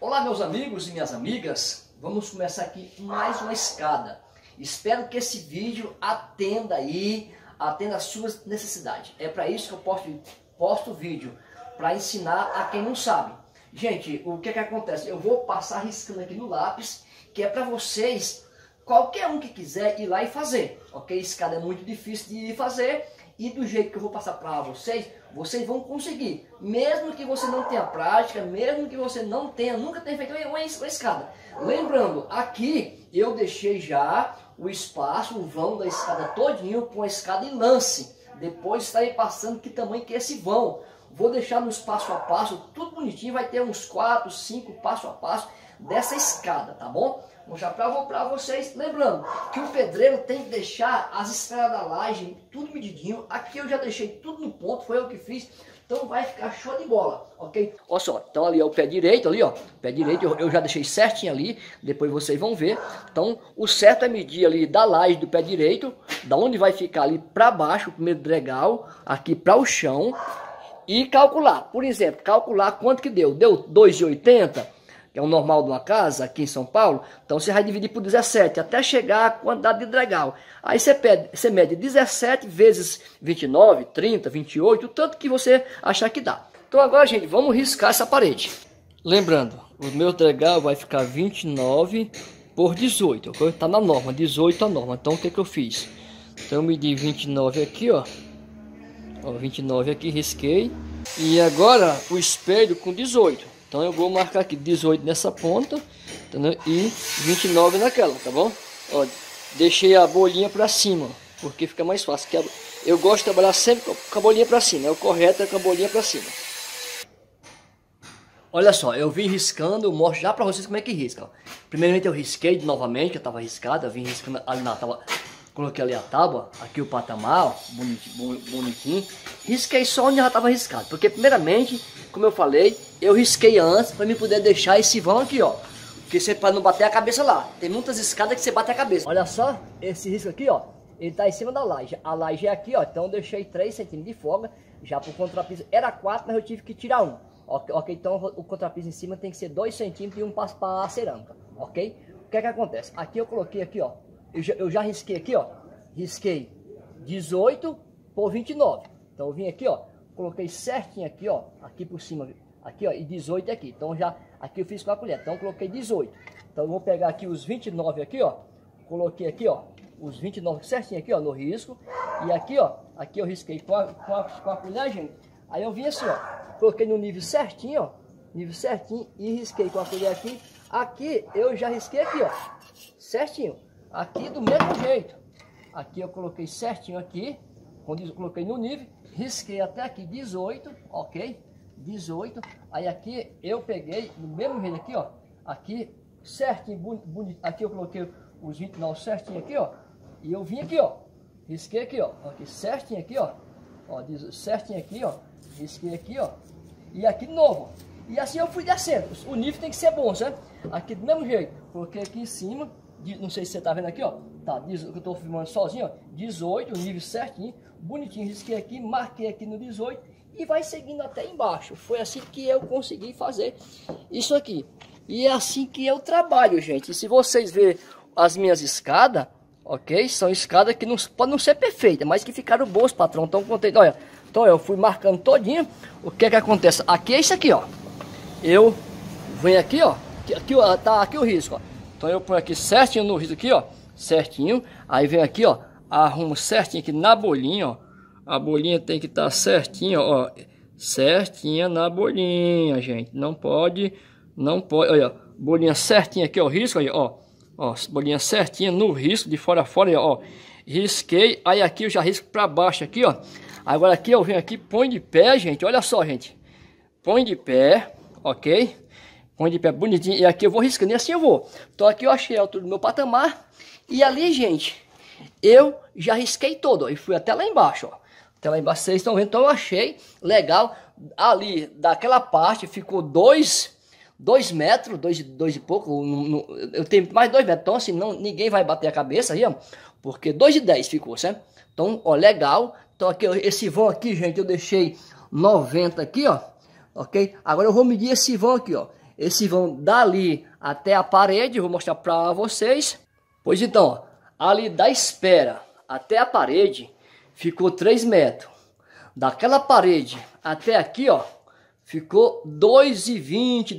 Olá meus amigos e minhas amigas, vamos começar aqui mais uma escada. Espero que esse vídeo atenda aí, atenda às suas necessidades. É para isso que eu posto vídeo, para ensinar a quem não sabe. Gente, o que acontece? Eu vou passar riscando aqui no lápis, que é para vocês, qualquer um que quiser ir lá e fazer, ok? Escada é muito difícil de fazer e do jeito que eu vou passar para vocês, vocês vão conseguir, mesmo que você não tenha prática, mesmo que você não tenha, nunca tenha feito uma escada. Lembrando, aqui eu deixei já o espaço, o vão da escada todinho com a escada e lance. Depois estarei passando que tamanho que é esse vão. Vou deixar nos passo a passo, tudo bonitinho, vai ter uns 4, 5 passo a passo dessa escada, tá bom? Vou mostrar para vocês, lembrando que o pedreiro tem que deixar as escadas da laje tudo medidinho. Aqui eu já deixei tudo no ponto, foi eu que fiz, então vai ficar show de bola, ok? Olha só, então ali é o pé direito, ali ó, pé direito eu já deixei certinho ali, depois vocês vão ver. Então o certo é medir ali da laje do pé direito, da onde vai ficar ali para baixo, o primeiro dregal, aqui para o chão. E calcular, por exemplo, calcular quanto que deu. Deu 2,80, que é o normal de uma casa aqui em São Paulo. Então você vai dividir por 17, até chegar à quantidade de dregal. Aí você mede 17 vezes 29, 30, 28, o tanto que você achar que dá. Então agora, gente, vamos riscar essa parede. Lembrando, o meu dregal vai ficar 29 por 18, ok? Tá na norma, 18 a norma. Então o que eu fiz? Então eu medi 29 aqui, ó. 29 aqui, risquei. E agora o espelho com 18. Então eu vou marcar aqui 18 nessa ponta, entendeu? E 29 naquela, tá bom? Ó, deixei a bolinha pra cima, porque fica mais fácil. Eu gosto de trabalhar sempre com a bolinha pra cima. É o correto, é com a bolinha pra cima. Olha só, eu vim riscando, eu mostro já pra vocês como é que risca. Ó. Primeiramente eu risquei novamente, que eu tava riscada. Vim riscando ali na tábua. Coloquei ali a tábua, aqui o patamar, ó, bonitinho. Risquei só onde já estava riscado. Porque primeiramente, como eu falei, eu risquei antes para me poder deixar esse vão aqui, ó. Porque você para não bater a cabeça lá. Tem muitas escadas que você bate a cabeça. Olha só, esse risco aqui, ó. Ele tá em cima da laje. A laje é aqui, ó. Então eu deixei 3 centímetros de folga. Já pro contrapiso era 4, mas eu tive que tirar 1. Ok, então o contrapiso em cima tem que ser 2 centímetros e 1 passo para a cerâmica. Ok? O que é que acontece? Aqui eu coloquei aqui, ó. Eu já risquei aqui, ó, risquei 18 por 29. Então eu vim aqui, ó, coloquei certinho aqui, ó, aqui por cima, aqui, ó, e 18 aqui. Então já, aqui eu fiz com a colher, então eu coloquei 18. Então eu vou pegar aqui os 29 aqui, ó, coloquei aqui, ó, os 29 certinho aqui, ó, no risco. E aqui, ó, aqui eu risquei com a colher, gente. Aí eu vim assim, ó, coloquei no nível certinho, ó, nível certinho e risquei com a colher aqui. Aqui eu já risquei aqui, ó, certinho. Aqui do mesmo jeito, aqui eu coloquei certinho aqui, quando eu coloquei no nível, risquei até aqui 18, ok? 18, aí aqui eu peguei, do mesmo jeito aqui, ó, aqui certinho, bonito, aqui eu coloquei os 29 certinho aqui, ó, e eu vim aqui, ó, risquei aqui, ó, aqui certinho aqui, ó, ó, certinho aqui, ó, risquei aqui, ó, e aqui de novo, e assim eu fui descendo, o nível tem que ser bom, certo? Aqui do mesmo jeito, coloquei aqui em cima, não sei se você tá vendo aqui, ó, tá, eu tô filmando sozinho, ó, 18, o nível certinho, bonitinho, risquei aqui, marquei aqui no 18 e vai seguindo até embaixo. Foi assim que eu consegui fazer isso aqui. E é assim que eu trabalho, gente. E se vocês verem as minhas escadas, ok? São escadas que não, pode não ser perfeitas, mas que ficaram boas, patrão. Então, contente, olha, então eu fui marcando todinho. O que é que acontece? Aqui é isso aqui, ó. Eu venho aqui, ó, aqui, ó, tá aqui o risco, ó. Então eu ponho aqui certinho no risco aqui, ó, certinho. Aí vem aqui, ó, arrumo certinho aqui na bolinha, ó. A bolinha tem que estar certinha, ó, certinha na bolinha, gente. Não pode, olha, bolinha certinha aqui, ó, risco, olha, ó. Ó, bolinha certinha no risco, de fora a fora, ó. Risquei, aí aqui eu já risco pra baixo aqui, ó. Agora aqui eu venho aqui, põe de pé, gente, olha só, gente. Põe de pé, ok? Põe de pé bonitinho, e aqui eu vou riscando, e assim eu vou. Então aqui eu achei a altura do meu patamar, e ali, gente, eu já risquei todo, ó, e fui até lá embaixo, ó. Até lá embaixo, vocês estão vendo, então eu achei legal. Ali, daquela parte, ficou 2 metros, dois e pouco, eu tenho mais 2 metros, então assim, não, ninguém vai bater a cabeça aí, ó, porque 2,10 ficou, certo? Então, ó, legal. Então aqui, ó, esse vão aqui, gente, eu deixei 90 aqui, ó, ok? Agora eu vou medir esse vão aqui, ó. Esses vão dali até a parede. Vou mostrar para vocês. Pois então, ó, ali da espera até a parede ficou 3 metros. Daquela parede até aqui, ó, ficou 2,20,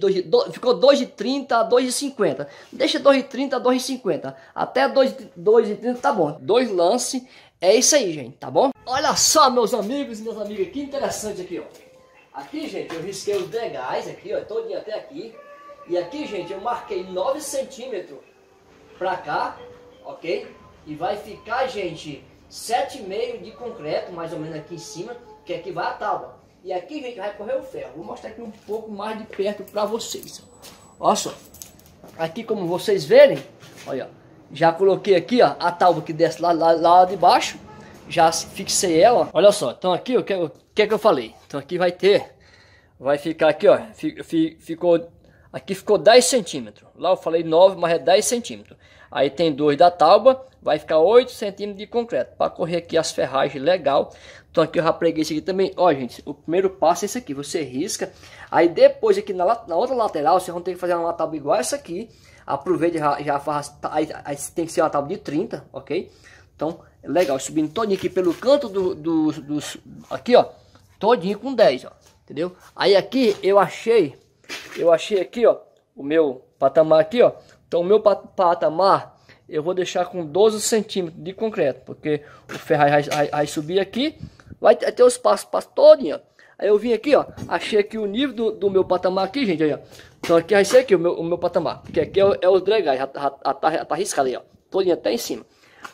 ficou 2,30, 2,50. Deixa 2,30, 2,50. Até 2,30 tá bom. 2 lances, é isso aí, gente, tá bom? Olha só, meus amigos e minhas amigas, que interessante aqui, ó. Aqui, gente, eu risquei os degais aqui, ó, todinho até aqui. E aqui, gente, eu marquei 9 centímetros pra cá, ok? E vai ficar, gente, 7,5 de concreto, mais ou menos aqui em cima, que aqui vai a tábua. E aqui, gente, vai correr o ferro. Vou mostrar aqui um pouco mais de perto para vocês. Olha só. Aqui, como vocês verem, olha, já coloquei aqui, ó, a tábua que desce lá de baixo. Já fixei ela. Olha só. Então aqui, o que é que eu falei? Então aqui vai ter, vai ficar aqui, ó. Aqui ficou 10 centímetros. Lá eu falei 9, mas é 10 centímetros. Aí tem 2 da tábua. Vai ficar 8 centímetros de concreto. Para correr aqui as ferragens, legal. Então aqui eu já preguei isso aqui também. Ó, gente, o primeiro passo é esse aqui. Você risca. Aí depois aqui na outra lateral, vocês vão ter que fazer uma tábua igual essa aqui. Aproveita e já faz. Aí tem que ser uma tábua de 30, ok? Então, legal. Subindo todinho aqui pelo canto dos aqui, ó. Todinho com 10, ó. Entendeu? Aí aqui eu achei aqui, ó, o meu patamar aqui, ó. Então o meu patamar eu vou deixar com 12 centímetros de concreto, porque o ferro vai subir aqui, vai ter os passos todinho. Aí eu vim aqui, ó, achei aqui o nível do meu patamar aqui, gente, aí, ó. Então aqui vai ser aqui o meu patamar, porque aqui é os dregais, já tá riscado aí, ó, todinho até em cima.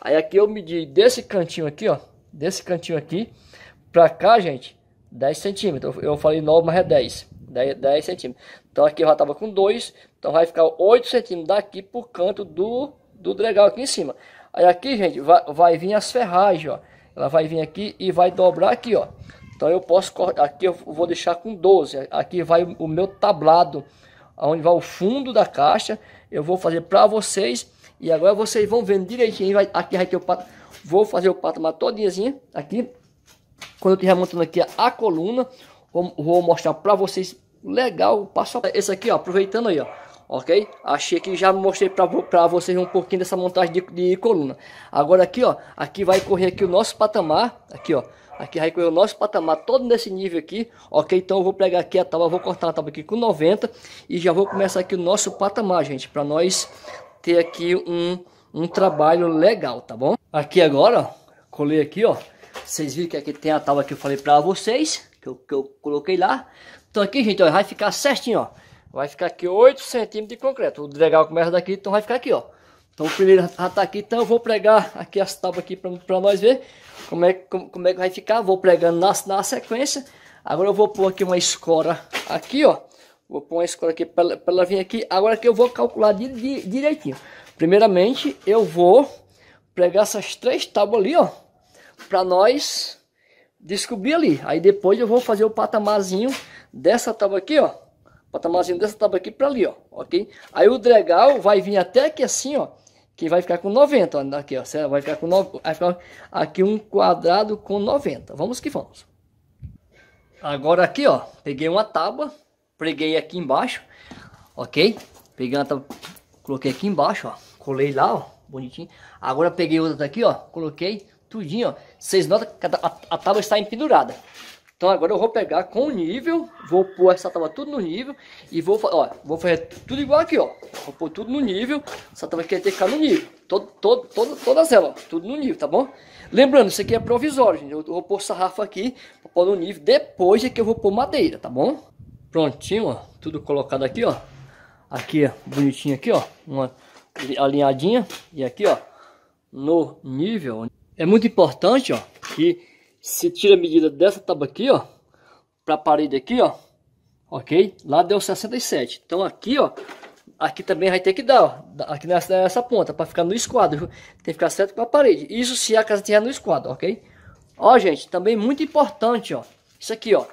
Aí aqui eu medi desse cantinho aqui, ó, desse cantinho aqui pra cá, gente, 10 centímetros, eu falei 9, mas é 10 centímetros. Então aqui eu já tava com 2, então vai ficar 8 centímetros daqui por canto do dregal aqui em cima. Aí aqui, gente, vai vir as ferragens, ó. Ela vai vir aqui e vai dobrar aqui, ó. Então eu posso cortar, aqui eu vou deixar com 12. Aqui vai o meu tablado, aonde vai o fundo da caixa. Eu vou fazer para vocês e agora vocês vão vendo direitinho. Aqui vai ter o pato, vou fazer o patamar todinhozinho aqui. Quando eu estiver montando aqui a coluna, vou mostrar para vocês. Legal, passo a passo. Esse aqui, ó, aproveitando aí, ó, ok? Achei que já mostrei pra vocês um pouquinho dessa montagem de coluna. Agora aqui, ó, aqui vai correr aqui o nosso patamar, aqui, ó. Aqui vai correr o nosso patamar todo nesse nível aqui, ok? Então eu vou pegar aqui a tábua, vou cortar a tábua aqui com 90 e já vou começar aqui o nosso patamar, gente, pra nós ter aqui um trabalho legal, tá bom? Aqui agora, ó, colei aqui, ó. Vocês viram que aqui tem a tábua que eu falei pra vocês, que eu coloquei lá. Então aqui, gente, ó, vai ficar certinho, ó. Vai ficar aqui 8 centímetros de concreto. O dregal começa daqui, então vai ficar aqui, ó. Então o primeiro já tá aqui, então eu vou pregar aqui as tábuas aqui pra nós ver como é que vai ficar. Vou pregando na sequência. Agora eu vou pôr aqui uma escora aqui, ó. Vou pôr uma escora aqui pra ela vir aqui. Agora que eu vou calcular direitinho. Primeiramente, eu vou pregar essas 3 tábuas ali, ó. Pra nós descobrir ali. Aí depois eu vou fazer o patamarzinho dessa tábua aqui, ó. Patamarzinho dessa tábua aqui pra ali, ó. Ok? Aí o dregal vai vir até aqui assim, ó. Que vai ficar com 90, ó. Aqui, ó. Vai ficar com 9. Vai ficar aqui um quadrado com 90. Vamos que vamos. Agora aqui, ó. Peguei uma tábua. Preguei aqui embaixo. Ok? Peguei uma tábua. Coloquei aqui embaixo, ó. Colei lá, ó. Bonitinho. Agora peguei outra daqui, ó. Coloquei tudinho, ó. Vocês notam que a tábua está empendurada. Então agora eu vou pegar com o nível, vou pôr essa tábua tudo no nível e vou fazer tudo igual aqui, ó. Vou pôr tudo no nível, essa tábua aqui tem que ficar no nível, todas elas, ó, tudo no nível, tá bom? Lembrando, isso aqui é provisório, gente, eu vou pôr sarrafo aqui, vou pôr no nível, depois é que eu vou pôr madeira, tá bom? Prontinho, ó, tudo colocado aqui, ó. Aqui, ó, bonitinho aqui, ó, uma alinhadinha e aqui, ó, no nível. É muito importante, ó, que se tira a medida dessa tábua aqui, ó, pra parede aqui, ó, ok? Lá deu 67. Então aqui, ó, aqui também vai ter que dar, ó, aqui nessa ponta, pra ficar no esquadro, tem que ficar certo com a parede. Isso se a casa tiver no esquadro, ok? Ó, gente, também muito importante, ó, isso aqui, ó,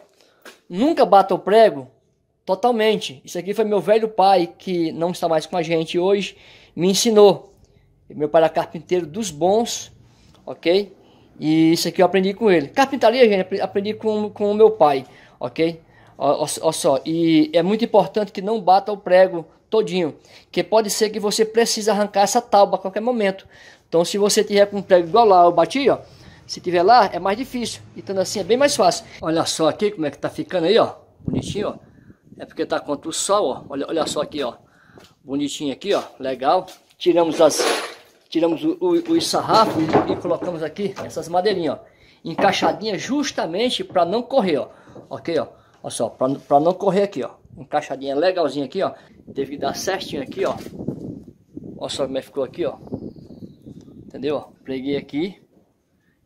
nunca bata o prego totalmente. Isso aqui foi meu velho pai, que não está mais com a gente hoje, me ensinou. Meu pai era carpinteiro dos bons, ok? E isso aqui eu aprendi com ele. Carpintaria, gente, aprendi com o meu pai, ok? Olha só, e é muito importante que não bata o prego todinho, que pode ser que você precise arrancar essa tábua a qualquer momento. Então, se você tiver com um prego igual lá, eu bati, ó, se tiver lá, é mais difícil. Então, assim, é bem mais fácil. Olha só aqui como é que tá ficando aí, ó, bonitinho, ó. É porque tá contra o sol, ó. Olha só aqui, ó, bonitinho aqui, ó, legal. Tiramos os sarrafos e colocamos aqui essas madeirinhas, ó, encaixadinha justamente para não correr, ó. Ok, ó. Olha só, para não correr aqui, ó. Encaixadinha legalzinha aqui, ó. Teve que dar certinho aqui, ó. Olha só como é que ficou aqui, ó. Entendeu? Ó, preguei aqui.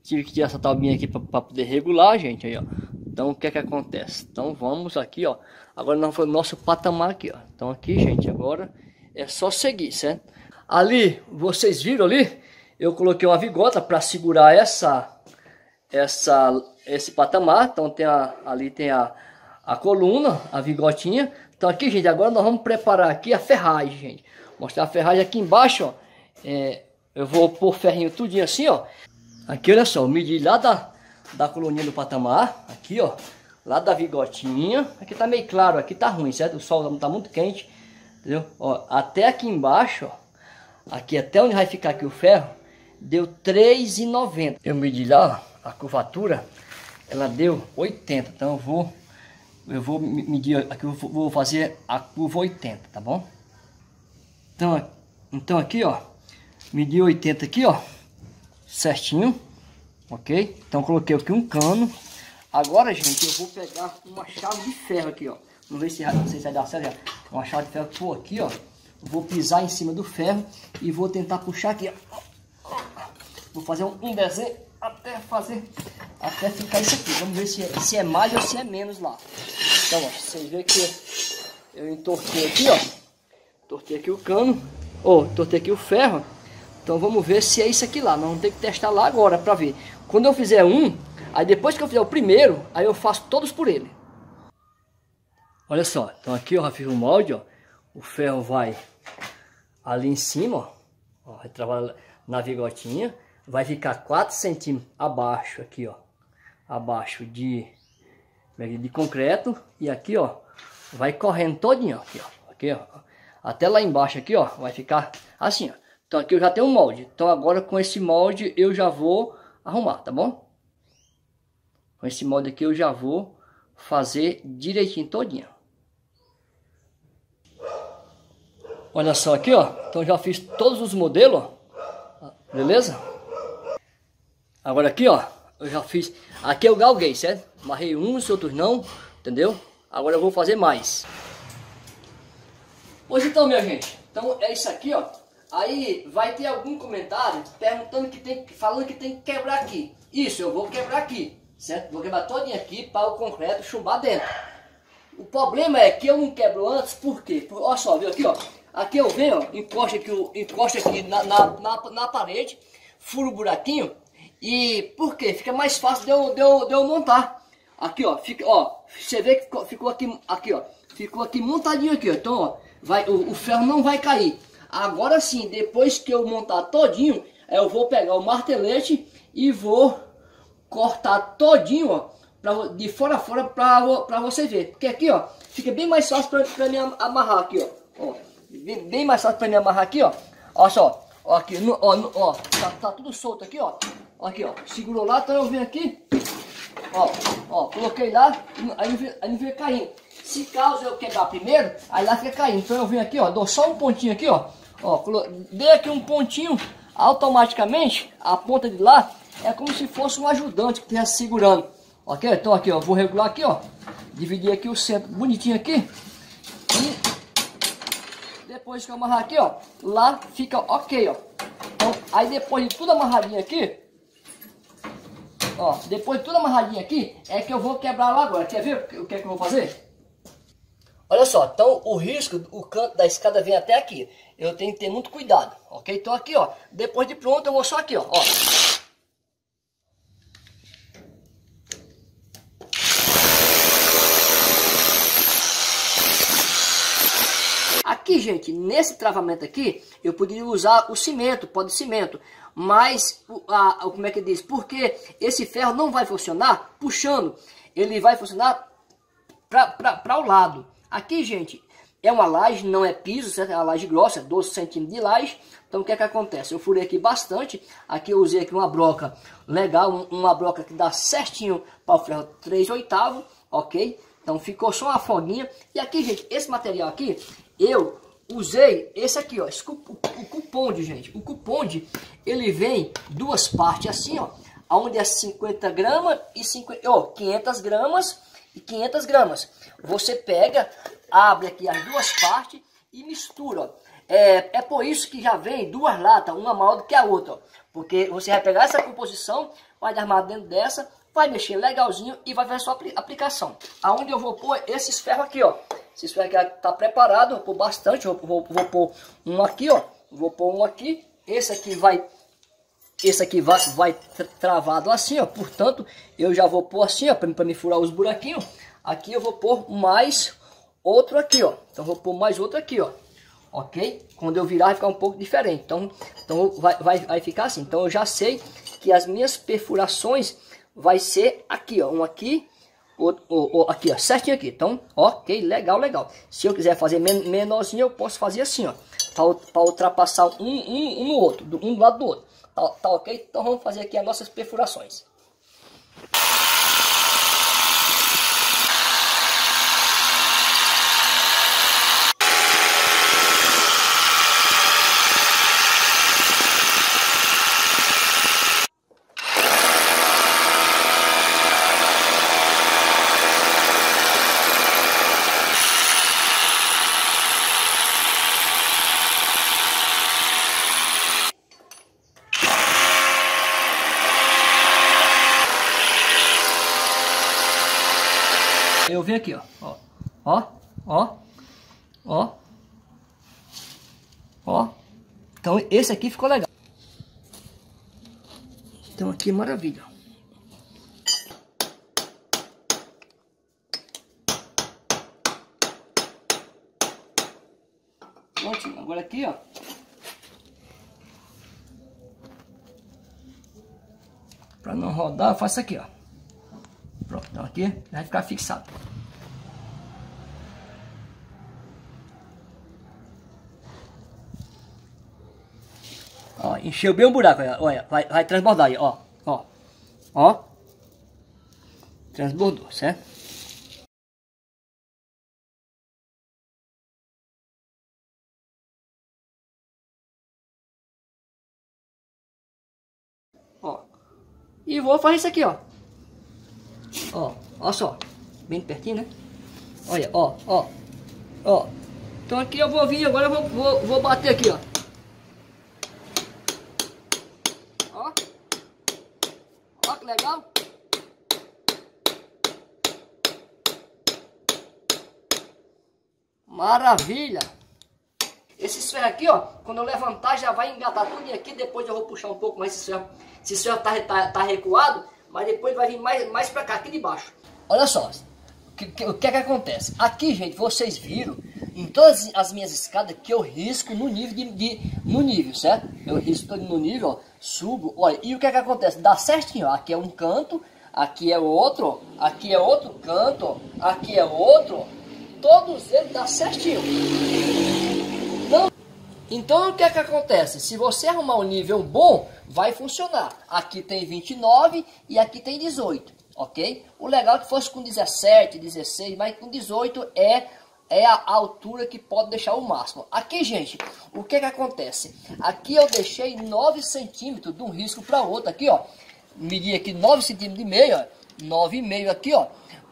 Tive que tirar essa taubinha aqui para poder regular, gente. Aí, ó. Então, o que é que acontece? Então, vamos aqui, ó. Agora não foi o nosso patamar aqui, ó. Então, aqui, gente, agora é só seguir, certo? Ali, vocês viram ali? Eu coloquei uma vigota para segurar esse patamar. Então, tem ali tem a coluna, a vigotinha. Então aqui, gente, agora nós vamos preparar aqui a ferragem, gente. Mostrar a ferragem aqui embaixo, ó. Eu vou pôr ferrinho tudinho assim, ó. Aqui, olha só, eu medi lá da coluninha do patamar, aqui, ó, lá da vigotinha. Aqui tá meio claro, aqui tá ruim, certo? O sol tá muito quente, entendeu? Ó, até aqui embaixo, ó, aqui até onde vai ficar aqui o ferro, deu 3,90. Eu medi lá, ó, a curvatura, ela deu 80, então eu vou medir aqui, eu vou fazer a curva 80, tá bom? Então aqui, ó, medi 80 aqui, ó, certinho, ok? Então coloquei aqui um cano. Agora, gente, eu vou pegar uma chave de ferro aqui, ó. Não sei se vai dar certo, uma chave de ferro que for aqui, ó. Vou pisar em cima do ferro e vou tentar puxar aqui, ó. Vou fazer um desenho até ficar isso aqui. Vamos ver se é mais ou se é menos lá. Então, ó, vocês veem que eu entortei aqui, ó. Entortei aqui o cano, ou entortei aqui o ferro. Então vamos ver se é isso aqui lá. Nós vamos ter que testar lá agora pra ver. Quando eu fizer um, aí depois que eu fizer o primeiro, aí eu faço todos por ele. Olha só, então aqui eu já fiz o molde, ó. O ferro vai ali em cima, ó. Vai trabalhar na vigotinha. Vai ficar 4 centímetros abaixo aqui, ó. Abaixo de concreto. E aqui, ó, vai correndo todinho, ó, aqui, ó. Aqui, ó. Até lá embaixo aqui, ó, vai ficar assim, ó. Então aqui eu já tenho um molde. Então agora com esse molde eu já vou arrumar, tá bom? Com esse molde aqui eu já vou fazer direitinho todinho. Olha só aqui, ó. Então já fiz todos os modelos, ó. Beleza? Agora aqui, ó, eu já fiz, aqui eu galguei, certo? Amarrei uns, outros não, entendeu? Agora eu vou fazer mais. Pois então, minha gente, então é isso aqui, ó. Aí vai ter algum comentário perguntando falando que tem que quebrar aqui. Isso, eu vou quebrar aqui, certo? Vou quebrar todinho aqui para o concreto chumbar dentro. O problema é que eu não quebro antes, por quê? Olha só, viu aqui, ó. Aqui eu venho, ó, encosto aqui na parede, furo o buraquinho. E por quê? Fica mais fácil de eu montar. Aqui, ó, fica, ó, você vê que ficou aqui, ó. Ficou aqui montadinho aqui, ó. Então, ó, o ferro não vai cair. Agora sim, depois que eu montar todinho, eu vou pegar o martelete e vou cortar todinho, ó, de fora a fora pra você ver. Porque aqui, ó, fica bem mais fácil pra me amarrar aqui, ó. Ó, bem mais fácil pra me amarrar aqui, ó. Olha só, ó, aqui, ó, tá tudo solto aqui, ó. Aqui, ó, segurou lá, então eu venho aqui, ó, ó, coloquei lá, aí não fica caindo. Se caso eu quebrar primeiro, aí lá fica caindo. Então eu venho aqui, ó, dou só um pontinho aqui, ó, ó, dei aqui um pontinho, automaticamente a ponta de lá é como se fosse um ajudante que estivesse segurando, ok? Então aqui, ó, vou regular aqui, ó, dividir aqui o centro bonitinho aqui, e depois que eu amarrar aqui, ó, lá fica ok, ó. Então, aí depois de tudo amarradinho aqui, ó, depois de tudo amarradinho aqui, é que eu vou quebrar lá agora. Quer ver o que é que eu vou fazer? Olha só, então o risco, o canto da escada vem até aqui. Eu tenho que ter muito cuidado, ok? Então aqui, ó, depois de pronto eu vou só aqui, ó. Ó. Aqui, gente, nesse travamento aqui, eu poderia usar o cimento, pó de cimento. Mas, como é que diz? Porque esse ferro não vai funcionar puxando. Ele vai funcionar para o lado. Aqui, gente, é uma laje, não é piso, certo? É uma laje grossa, 12 centímetros de laje. Então, o que é que acontece? Eu furei aqui bastante. Aqui eu usei aqui uma broca legal, uma broca que dá certinho para o ferro 3/8, ok? Então, ficou só uma folguinha. E aqui, gente, esse material aqui, eu usei esse aqui, ó, o cuponde, gente. O cuponde, ele vem duas partes assim, ó. Onde é 50 gramas e 500 gramas e 500 gramas. Você pega, abre aqui as duas partes e mistura, ó. É por isso que já vem duas latas, uma maior do que a outra, ó. Porque você vai pegar essa composição, vai armar dentro dessa, vai mexer legalzinho e vai ver a sua aplicação. Aonde eu vou pôr esses ferros aqui, ó. Esses ferros aqui tá preparado, eu vou pôr bastante, vou pôr um aqui, ó. Vou pôr um aqui, esse aqui vai... Esse aqui vai travado assim, ó. Portanto, eu já vou pôr assim, ó, para me furar os buraquinhos. Aqui eu vou pôr mais outro aqui, ó. Então, vou pôr mais outro aqui, ó. Ok? Quando eu virar, vai ficar um pouco diferente. Então vai ficar assim. Então, eu já sei que as minhas perfurações vai ser aqui, ó. Um aqui, outro aqui, ó. Certinho aqui. Então, ok. Legal, legal. Se eu quiser fazer menorzinho, eu posso fazer assim, ó. Para ultrapassar um no outro. Um do lado do outro. Tá ok? Então vamos fazer aqui as nossas perfurações. Eu venho aqui, ó, ó, ó, ó, ó, ó. Então esse aqui ficou legal. Então aqui maravilha. Ótimo. Agora aqui, ó. Para não rodar, eu faço aqui, ó. Pronto, então aqui vai ficar fixado. Ó, encheu bem o buraco, olha, vai transbordar aí, ó, ó, ó. Transbordou, certo? Ó, e vou fazer isso aqui, ó. Ó, olha só, bem pertinho, né? Olha, ó, ó, ó. Então aqui eu vou vir, agora eu vou bater aqui, ó. Ó, ó que legal. Maravilha. Esses ferros aqui, ó, quando eu levantar já vai engatar tudo aqui, depois eu vou puxar um pouco mais esse ferro. Esse ferro tá recuado. Mas depois vai vir mais pra cá, aqui de baixo. Olha só, o que é que acontece? Aqui, gente, vocês viram em todas as minhas escadas que eu risco no nível, no nível, certo? Eu risco todo no nível, ó, subo, olha. E o que é que acontece? Dá certinho, ó. Aqui é um canto, aqui é outro, aqui é outro canto, aqui é outro. Todos eles dá certinho. Então o que é que acontece? Se você arrumar um nível bom, vai funcionar. Aqui tem 29 e aqui tem 18, ok? O legal é que fosse com 17, 16, mas com 18 é a altura que pode deixar o máximo. Aqui, gente, o que é que acontece? Aqui eu deixei 9 centímetros de um risco para outro, aqui, ó. Medi aqui 9 centímetros e meio, ó. 9,5 aqui, ó.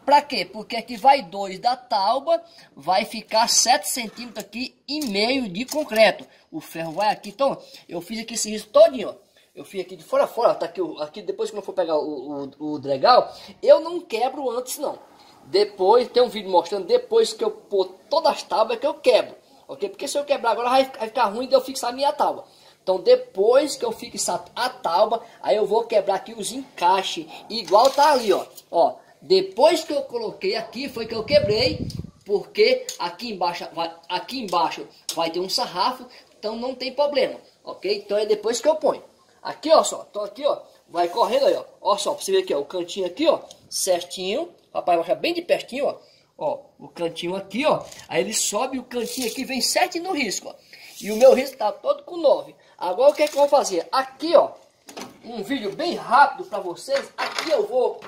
Pra quê? Porque aqui vai 2 da tauba, vai ficar 7 centímetros aqui e meio de concreto. O ferro vai aqui, então eu fiz aqui esse risco todinho, ó. Eu fiz aqui de fora a fora, tá aqui, aqui depois que eu for pegar o dregal, eu não quebro antes não. Depois, tem um vídeo mostrando, depois que eu pôr todas as tábuas que eu quebro, ok? Porque se eu quebrar agora vai ficar ruim de eu fixar a minha tábua. Então depois que eu fixar a tábua, aí eu vou quebrar aqui os encaixes, igual tá ali, ó, ó. Depois que eu coloquei aqui, foi que eu quebrei, porque aqui embaixo vai ter um sarrafo, então não tem problema, ok? Então é depois que eu ponho. Aqui, ó, só, então aqui, ó, vai correndo aí, ó, ó só, pra você ver aqui, ó, o cantinho aqui, ó, certinho, papai vai ficar bem de pertinho, ó, Ó, o cantinho aqui, ó. Aí ele sobe o cantinho aqui, vem 7 no risco, ó. E o meu risco tá todo com 9. Agora o que é que eu vou fazer? Aqui, ó, um vídeo bem rápido para vocês. Aqui eu vou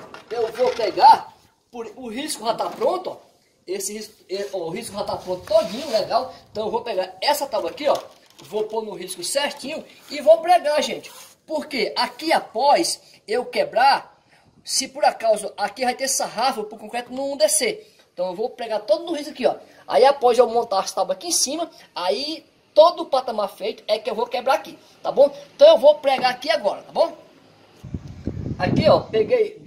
pegar, o risco já tá pronto, ó. Esse risco, ó, o risco já tá pronto todinho, legal. Então eu vou pegar essa tábua aqui, ó. Vou pôr no risco certinho e vou pregar, gente. Porque aqui após eu quebrar, se por acaso aqui vai ter sarrafo para o concreto não descer. Então eu vou pregar todo no risco aqui, ó. Aí após eu montar as tábuas aqui em cima, aí todo o patamar feito é que eu vou quebrar aqui, tá bom? Então eu vou pregar aqui agora, tá bom? Aqui, ó, eu peguei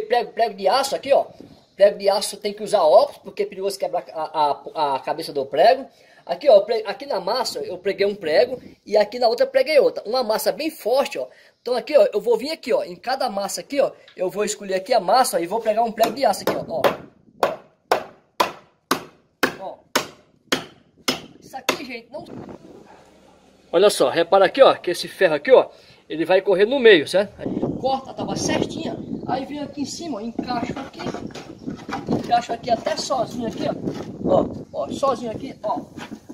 prego de aço aqui, ó. Prego de aço tem que usar óculos, porque é perigoso quebrar a cabeça do prego. Aqui, ó, aqui na massa eu preguei um prego e aqui na outra eu preguei outra. Uma massa bem forte, ó. Então aqui, ó, eu vou vir aqui, ó, em cada massa aqui, ó, eu vou escolher aqui a massa, ó, e vou pregar um prego de aço aqui, ó. Ó. Isso aqui, gente, não... Olha só, repara aqui, ó, que esse ferro aqui, ó, ele vai correr no meio, certo? Aí corta a tábua certinha, aí vem aqui em cima, ó, encaixa aqui até sozinho aqui, ó. Ó, sozinho aqui, ó.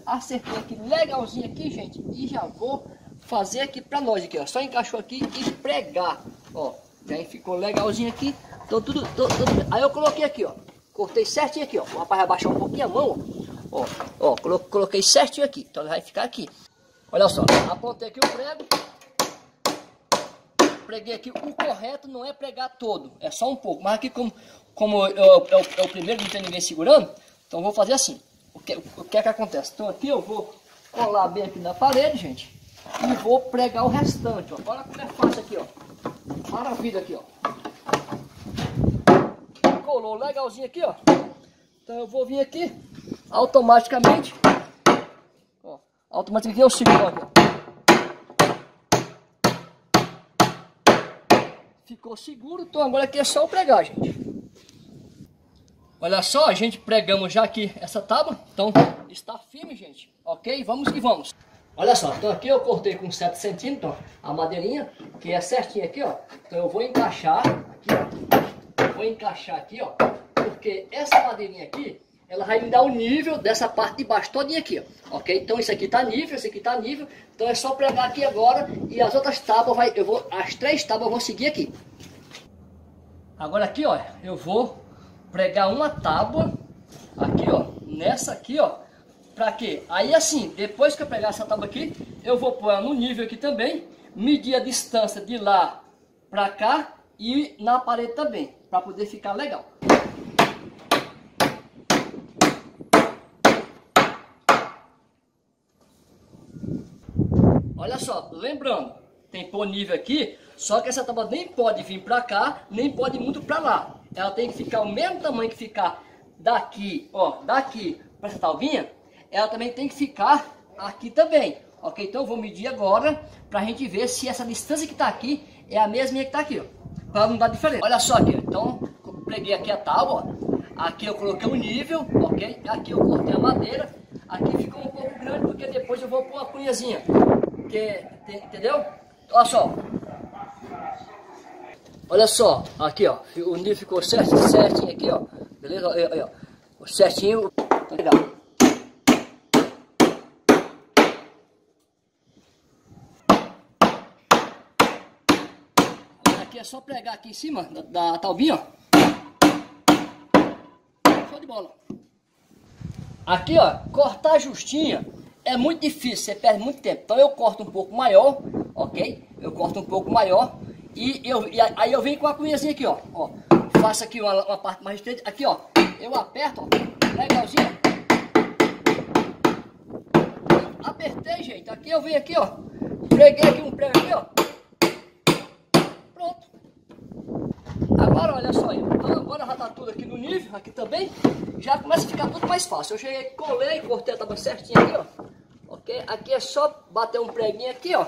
Acertei aqui legalzinho aqui, gente, e já vou fazer aqui pra nós aqui, ó. Só encaixou aqui e pregar, ó. Aí ficou legalzinho aqui. Então tudo. Aí eu coloquei aqui, ó. Cortei certinho aqui, ó. O rapaz vai baixar um pouquinho a mão, ó. Ó, coloquei certinho aqui. Então ele vai ficar aqui. Olha só, apontei aqui o prego. Preguei aqui. O correto não é pregar todo, é só um pouco. Mas aqui como é o primeiro, não tem ninguém segurando, então eu vou fazer assim. O que é que acontece? Então aqui eu vou colar bem aqui na parede, gente, e vou pregar o restante, ó. Olha como é fácil aqui, ó. Maravilha aqui, ó. Colou legalzinho aqui, ó. Então eu vou vir aqui, automaticamente, ó. Automaticamente eu seguro aqui, ó. Ficou seguro, então agora aqui é só eu pregar, gente. Olha só, a gente pregamos já aqui essa tábua, então está firme, gente. Ok? Vamos que vamos. Olha só, então aqui eu cortei com 7 centímetros, ó, a madeirinha, que é certinha aqui, ó. Então eu vou encaixar aqui, ó. Vou encaixar aqui, ó, porque essa madeirinha aqui, ela vai me dar o nível dessa parte de baixo todinha aqui, ó. Ok? Então isso aqui tá nível, isso aqui tá nível. Então é só pregar aqui agora e as outras tábuas as 3 tábuas eu vou seguir aqui. Agora aqui, ó, eu vou pregar uma tábua aqui, ó, nessa aqui, ó. Pra quê? Aí assim, depois que eu pegar essa tábua aqui, eu vou pôr ela no nível aqui também, medir a distância de lá pra cá e na parede também, pra poder ficar legal. Olha só, lembrando, tem que pôr nível aqui, só que essa tábua nem pode vir para cá, nem pode ir muito para lá. Ela tem que ficar o mesmo tamanho que ficar daqui, ó, daqui para essa talvinha, ela também tem que ficar aqui também. Ok? Então eu vou medir agora para a gente ver se essa distância que está aqui é a mesma que está aqui, ó, para não dar diferença. Olha só aqui, então preguei aqui a tábua, ó, aqui eu coloquei o nível, ok? Aqui eu cortei a madeira, aqui ficou um pouco grande porque depois eu vou pôr uma cunhazinha. Entendeu? Olha só. Olha só. Aqui, ó. O nível ficou certinho aqui, ó. Beleza? Aí, ó. O certinho. Tá legal. Olha, aqui é só pregar aqui em cima da talbinha, ó. Show de bola. Aqui, ó. Cortar justinha. É muito difícil, você perde muito tempo. Então eu corto um pouco maior, ok? Eu corto um pouco maior aí eu venho com a cunhazinha aqui, ó. Ó, faço aqui uma parte mais estreita. Aqui, ó, eu aperto, ó, legalzinho. Apertei, gente. Aqui eu venho aqui, ó. Preguei aqui um prego aqui, ó. Pronto. Agora, olha só aí. Agora já tá tudo aqui no nível, aqui também. Já começa a ficar tudo mais fácil. Eu cheguei, colei, cortei a tábua certinha aqui, ó. Ok? Aqui é só bater um preguinho aqui, ó.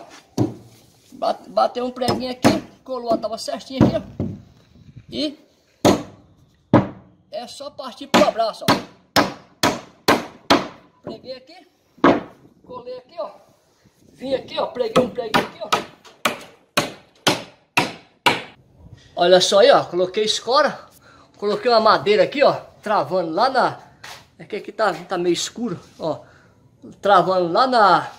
Bater um preguinho aqui, colou a tábua certinha aqui, ó. E é só partir pro abraço, ó. Preguei aqui, colei aqui, ó. Vim aqui, ó, preguei um preguinho aqui, ó. Olha só aí, ó, coloquei escora, coloquei uma madeira aqui, ó. travando lá na... Aqui tá meio escuro, ó. Travando lá na...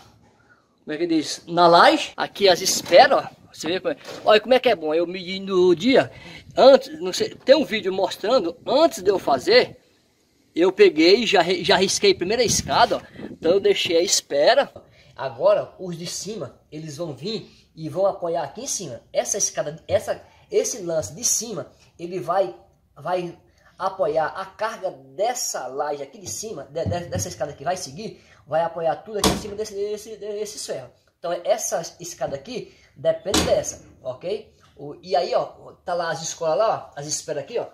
Como é que diz? Na laje. Aqui as esperas, ó. Você vê como é. Olha como é que é bom. Eu medi no dia... Antes, não sei, tem um vídeo mostrando, antes de eu fazer, eu peguei e já risquei a primeira escada, ó. Então eu deixei a espera. Agora, os de cima, eles vão vir e vão apoiar aqui em cima. Essa escada, esse lance de cima, ele vai apoiar a carga dessa laje aqui de cima, dessa escada que vai seguir, vai apoiar tudo aqui em cima desse ferro. Então, essa escada aqui depende dessa, ok? E aí, ó, tá lá as escolas lá, ó, as esperas aqui, ó.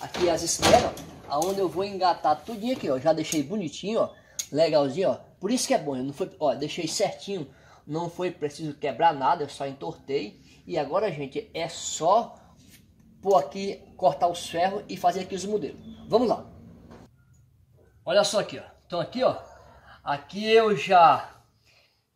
Aqui as esperas, ó, aonde eu vou engatar tudinho aqui, ó. Já deixei bonitinho, ó, legalzinho, ó. Por isso que é bom, eu não foi, ó, deixei certinho. Não foi preciso quebrar nada, eu só entortei. E agora, gente, é só pôr aqui, cortar os ferros e fazer aqui os modelos. Vamos lá. Olha só aqui, ó. Então aqui, ó, aqui eu já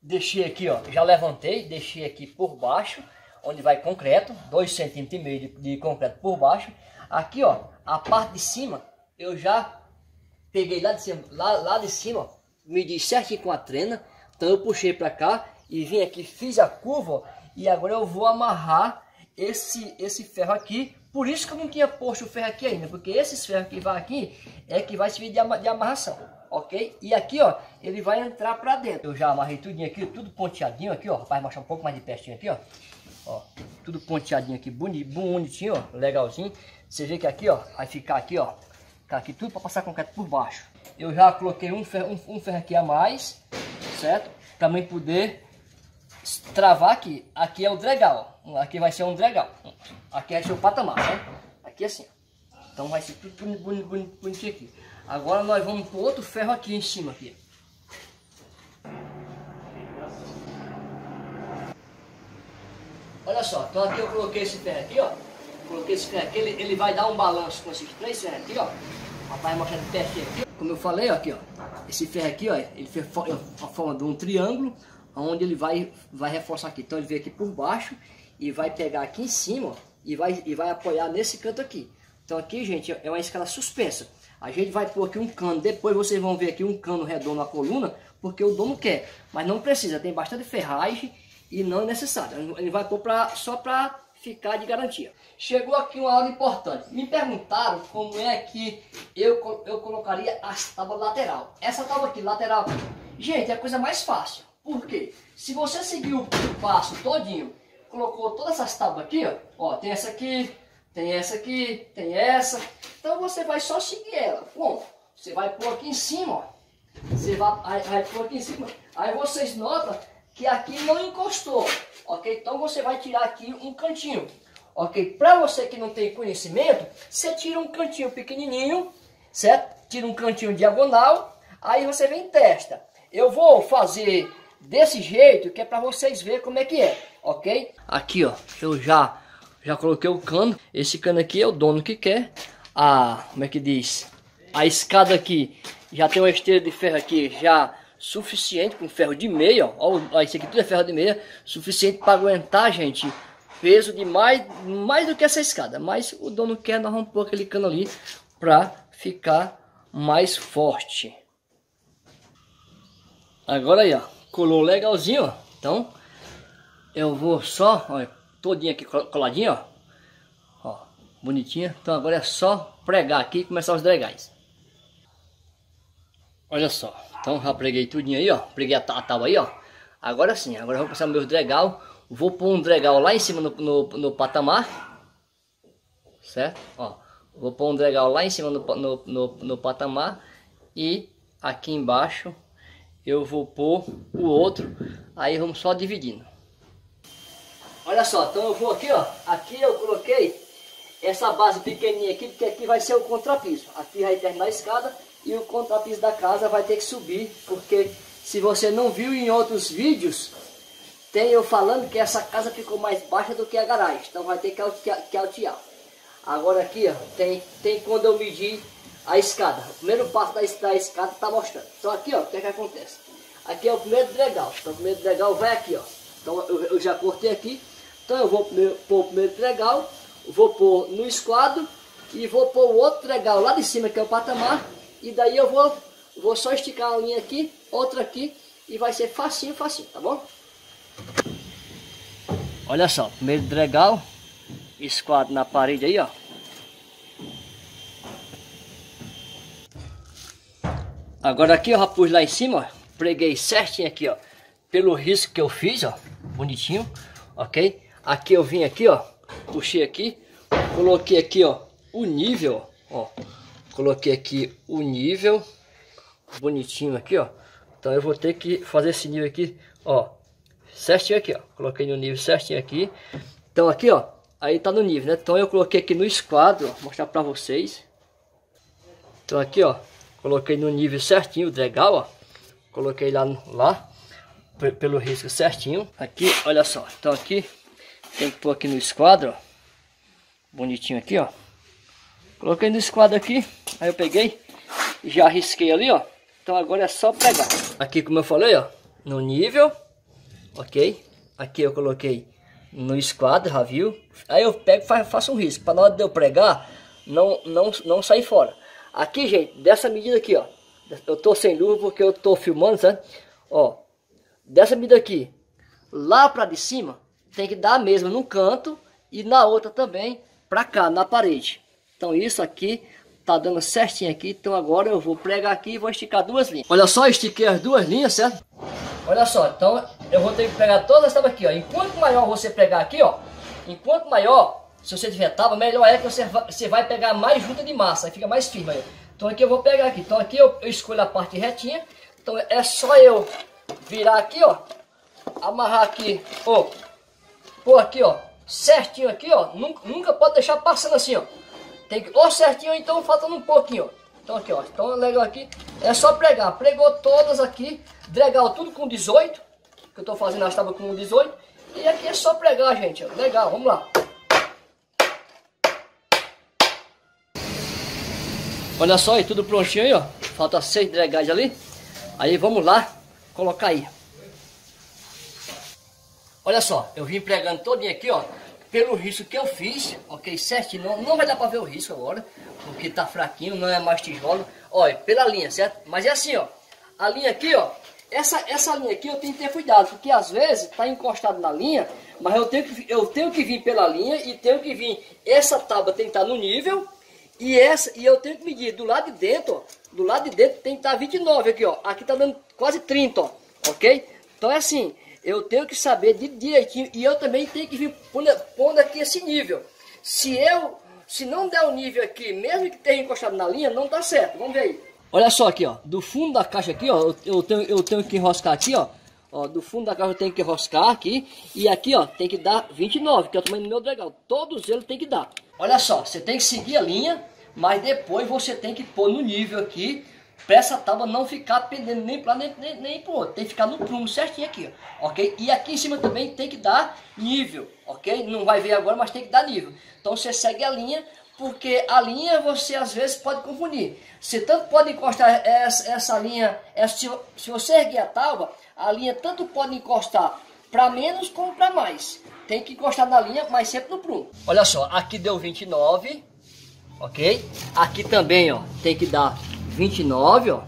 deixei aqui, ó, já levantei, deixei aqui por baixo. Onde vai concreto, 2,5 cm de concreto por baixo. Aqui, ó, a parte de cima, eu já peguei lá de cima, lá de cima, ó, medi certinho com a trena. Então eu puxei pra cá e vim aqui, fiz a curva, ó, e agora eu vou amarrar esse ferro aqui. Por isso que eu não tinha posto o ferro aqui ainda, porque esses ferros que vai aqui é que vai servir de amarração, ok? E aqui, ó, ele vai entrar pra dentro. Eu já amarrei tudinho aqui, tudo ponteadinho aqui, ó, vai mostrar um pouco mais de pertinho aqui, ó. Ó, tudo ponteadinho aqui, bonitinho, ó, legalzinho. Você vê que aqui, ó, vai ficar aqui, ó, tá aqui tudo para passar concreto por baixo. Eu já coloquei um ferro aqui a mais, certo? Também poder travar aqui. Aqui é o dregal, ó. Aqui vai ser um dregal. Aqui é seu patamar, né? Aqui assim, ó. Então vai ser tudo bonitinho aqui. Agora nós vamos com outro ferro aqui em cima aqui. Olha só, então aqui eu coloquei esse ferro aqui, ó. Coloquei esse ferro aqui, ele vai dar um balanço com esses três ferros aqui, ó. Rapaz, mostrar de pertinho aqui. Como eu falei, ó, aqui, ó. Esse ferro aqui, ó, ele fez a forma de um triângulo, onde ele vai reforçar aqui. Então ele vem aqui por baixo e vai pegar aqui em cima, ó, e vai apoiar nesse canto aqui. Então aqui, gente, é uma escala suspensa. A gente vai pôr aqui um cano, depois vocês vão ver aqui um cano redondo na coluna, porque o dono quer. Mas não precisa, tem bastante ferragem. E não é necessário, ele vai pôr só para ficar de garantia. Chegou aqui uma hora importante. Me perguntaram como é que eu colocaria as tábuas lateral. Essa tábua aqui, lateral, gente, é a coisa mais fácil. Por quê? Se você seguir o passo todinho, colocou todas essas tábuas aqui, ó. Ó, tem essa aqui, tem essa aqui, tem essa. Então você vai só seguir ela. Bom, você vai pôr aqui em cima, ó. Você vai pôr aqui em cima. Aí vocês notam que aqui não encostou, ok? Então você vai tirar aqui um cantinho, ok? Para você que não tem conhecimento, você tira um cantinho pequenininho, certo? Tira um cantinho diagonal, aí você vem e testa. Eu vou fazer desse jeito, que é para vocês verem como é que é, ok? Aqui, ó, eu já coloquei o cano. Esse cano aqui é o dono que quer. Como é que diz? A escada aqui, já tem uma esteira de ferro aqui, já... Suficiente com ferro de meia, ó, esse aqui tudo é ferro de meia, suficiente para aguentar, gente, peso de mais do que essa escada. Mas o dono quer, nós vamos pôr aquele cano ali para ficar mais forte. Agora aí, ó, colou legalzinho, ó. Então eu vou só, ó, todinha aqui coladinha, ó, ó, bonitinha. Então agora é só pregar aqui e começar os dregais. Olha só, então já preguei tudinho aí, ó, preguei a tábua aí, ó. Agora sim, agora eu vou passar meu dregal, vou pôr um dregal lá em cima no patamar, certo? Ó, vou pôr um dregal lá em cima no patamar e aqui embaixo eu vou pôr o outro, aí vamos só dividindo. Olha só, então eu vou aqui, ó, aqui eu coloquei essa base pequenininha aqui, porque aqui vai ser o contrapiso, aqui vai terminar a escada. E o contrapiso da casa vai ter que subir, porque se você não viu em outros vídeos, tem eu falando que essa casa ficou mais baixa do que a garagem. Então vai ter que altear. Agora aqui, ó, tem quando eu medir a escada. O primeiro passo da escada está mostrando. Então aqui, ó, o que é que acontece? Aqui é o primeiro dregal. Então o primeiro dregal vai aqui, ó. Então eu já cortei aqui. Então eu vou pôr o primeiro dregal, vou pôr no esquadro e vou pôr o outro legal lá de cima, que é o patamar, e daí eu vou só esticar uma linha aqui, outra aqui, e vai ser facinho, facinho, tá bom? Olha só, primeiro dregal, esquadro na parede aí, ó. Agora aqui eu já pus lá em cima, ó, preguei certinho aqui, ó, pelo risco que eu fiz, ó, bonitinho, ok? Aqui eu vim aqui, ó, puxei aqui, coloquei aqui, ó, o nível, ó, coloquei aqui o nível, bonitinho aqui, ó. Então eu vou ter que fazer esse nível aqui, ó, certinho aqui, ó, coloquei no nível certinho aqui. Então aqui, ó, aí tá no nível, né? Então eu coloquei aqui no esquadro, ó, vou mostrar pra vocês. Então aqui, ó, coloquei no nível certinho o dregal, ó, coloquei lá pelo risco certinho. Aqui, olha só, então aqui tem que pôr aqui no esquadro, ó, bonitinho aqui, ó, coloquei no esquadro aqui, aí eu peguei e já risquei ali, ó. Então agora é só pegar aqui, como eu falei, ó, no nível, ok? Aqui eu coloquei no esquadro, já viu? Aí eu pego e faço um risco, para na hora de eu pregar, não sair fora. Aqui, gente, dessa medida aqui, ó, eu tô sem luva porque eu tô filmando, sabe? Ó, dessa medida aqui, lá pra de cima, tem que dar a mesma num canto e na outra também, pra cá, na parede. Então isso aqui tá dando certinho aqui, então agora eu vou pregar aqui e vou esticar duas linhas. Olha só, eu estiquei as duas linhas, certo? Olha só, então eu vou ter que pregar todas as tábuas aqui, ó. Enquanto maior você pregar aqui, ó, enquanto maior... Se você tiver tábua, melhor é que você vai pegar mais junta de massa, aí fica mais firme aí. Então aqui eu vou pegar aqui, então aqui eu escolho a parte retinha. Então é só eu virar aqui, ó, amarrar aqui, ó, pôr aqui, ó, certinho aqui, ó. Nunca pode deixar passando assim, ó. Tem que ou certinho ou então faltando um pouquinho, ó. Então aqui, ó, então é legal aqui, é só pregar. Pregou todas aqui, dregal tudo com 18, que eu tô fazendo as tábuas com 18. E aqui é só pregar, gente, ó, legal, vamos lá. Olha só, aí tudo prontinho aí, ó. Falta 6 dregais ali. Aí vamos lá colocar aí. Olha só, eu vim pregando todinho aqui, ó, pelo risco que eu fiz, ok? Certo? Não vai dar pra ver o risco agora, porque tá fraquinho, não é mais tijolo. Olha, pela linha, certo? Mas é assim, ó, a linha aqui, ó, essa linha aqui eu tenho que ter cuidado, porque às vezes tá encostado na linha, mas eu tenho que vir pela linha e tenho que vir, essa tábua tem que estar no nível. E eu tenho que medir do lado de dentro, ó, do lado de dentro tem que estar 29 aqui, ó. Aqui tá dando quase 30, ó, ok? Então é assim, eu tenho que saber de direitinho e eu também tenho que vir pondo aqui esse nível. Se não der o nível aqui, mesmo que tenha encostado na linha, não tá certo. Vamos ver aí. Olha só aqui, ó, do fundo da caixa aqui, ó, eu tenho que enroscar aqui, ó. Ó, do fundo da caixa eu tenho que enroscar aqui e aqui, ó, tem que dar 29, que é o tamanho do meu dregal. Todos eles tem que dar. Olha só, você tem que seguir a linha, mas depois você tem que pôr no nível aqui, para essa tábua não ficar pendendo nem para nem para o outro. Tem que ficar no prumo certinho aqui, ó, ok? E aqui em cima também tem que dar nível, ok? Não vai ver agora, mas tem que dar nível. Então você segue a linha, porque a linha você às vezes pode confundir. Você tanto pode encostar essa linha, se você erguer a tábua, a linha tanto pode encostar para menos como para mais. Tem que encostar na linha, mas sempre no prumo. Olha só, aqui deu 29, ok? Aqui também, ó, tem que dar 29, ó.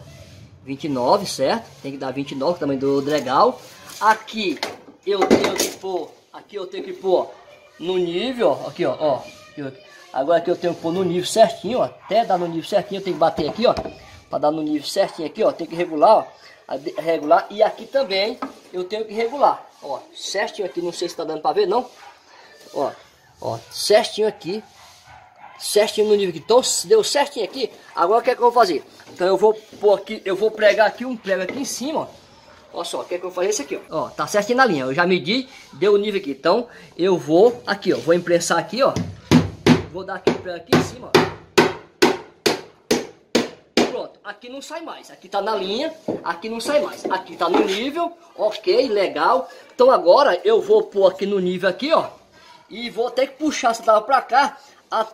29, certo? Tem que dar 29, também do dregal. Aqui eu tenho que pôr, no nível, ó, aqui, ó, ó. Agora aqui eu tenho que pôr no nível certinho, ó, até dar no nível certinho, eu tenho que bater aqui, ó. Para dar no nível certinho aqui, ó, tem que regular, ó. Regular, e aqui também eu tenho que regular, ó, certinho aqui, não sei se tá dando para ver, não, ó, ó, certinho aqui, certinho no nível aqui. Então deu certinho aqui, agora o que é que eu vou fazer? Então eu vou pôr aqui, eu vou pregar aqui um prego aqui em cima, ó, só, o que é que eu vou fazer? Esse aqui, ó, ó, tá certinho na linha, eu já medi, deu o nível aqui, então eu vou aqui, ó, vou imprensar aqui, ó, vou dar aqui um prego aqui em cima, ó. Pronto, aqui não sai mais, aqui tá na linha, aqui não sai mais, aqui tá no nível, ok, legal. Então agora eu vou pôr aqui no nível aqui, ó, e vou ter que puxar essa tábua pra cá,